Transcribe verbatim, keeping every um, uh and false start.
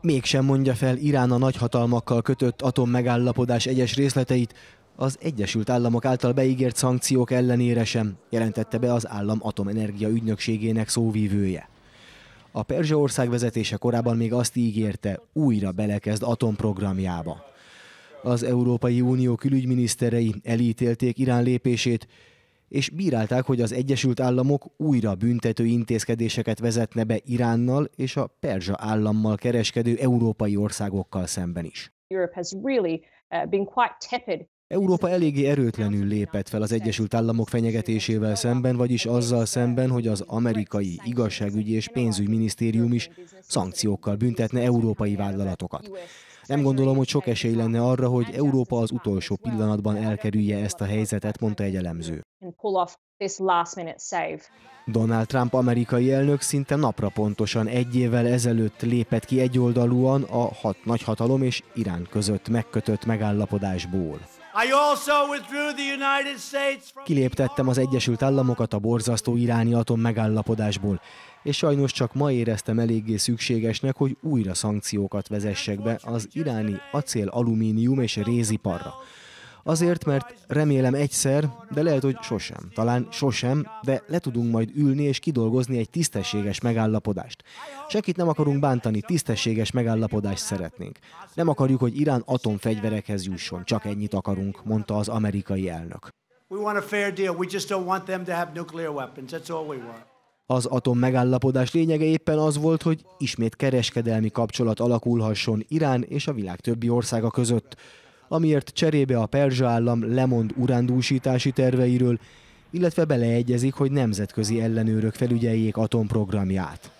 mégsem mondja fel Irán a nagyhatalmakkal kötött atommegállapodás egyes részleteit, az Egyesült Államok által beígért szankciók ellenére sem, jelentette be az állam atomenergia ügynökségének szóvívője. A perzsa ország vezetése korábban még azt ígérte, újra belekezd atomprogramjába. Az Európai Unió külügyminiszterei elítélték Irán lépését, és bírálták, hogy az Egyesült Államok újra büntető intézkedéseket vezetne be Iránnal és a perzsa állammal kereskedő európai országokkal szemben is. Európa eléggé erőtlenül lépett fel az Egyesült Államok fenyegetésével szemben, vagyis azzal szemben, hogy az amerikai igazságügyi és pénzügyminisztérium is szankciókkal büntetne európai vállalatokat. Nem gondolom, hogy sok esély lenne arra, hogy Európa az utolsó pillanatban elkerülje ezt a helyzetet, mondta egy elemző. Donald Trump amerikai elnök szinte napra pontosan egy évvel ezelőtt lépett ki egyoldalúan a hat nagyhatalom és Irán között megkötött megállapodásból. Kiléptettem az Egyesült Államokat a borzasztó iráni atommegállapodásból, és sajnos csak ma éreztem eléggé szükségesnek, hogy újra szankciókat vezessek be az iráni acél, alumínium és réziparra. Azért, mert remélem egyszer, de lehet, hogy sosem, talán sosem, de le tudunk majd ülni és kidolgozni egy tisztességes megállapodást. Senkit nem akarunk bántani, tisztességes megállapodást szeretnénk. Nem akarjuk, hogy Irán atomfegyverekhez jusson, csak ennyit akarunk, mondta az amerikai elnök. Az atommegállapodás lényege éppen az volt, hogy ismét kereskedelmi kapcsolat alakulhasson Irán és a világ többi országa között, amiért cserébe a perzsa állam lemond urándúsítási terveiről, illetve beleegyezik, hogy nemzetközi ellenőrök felügyeljék atomprogramját.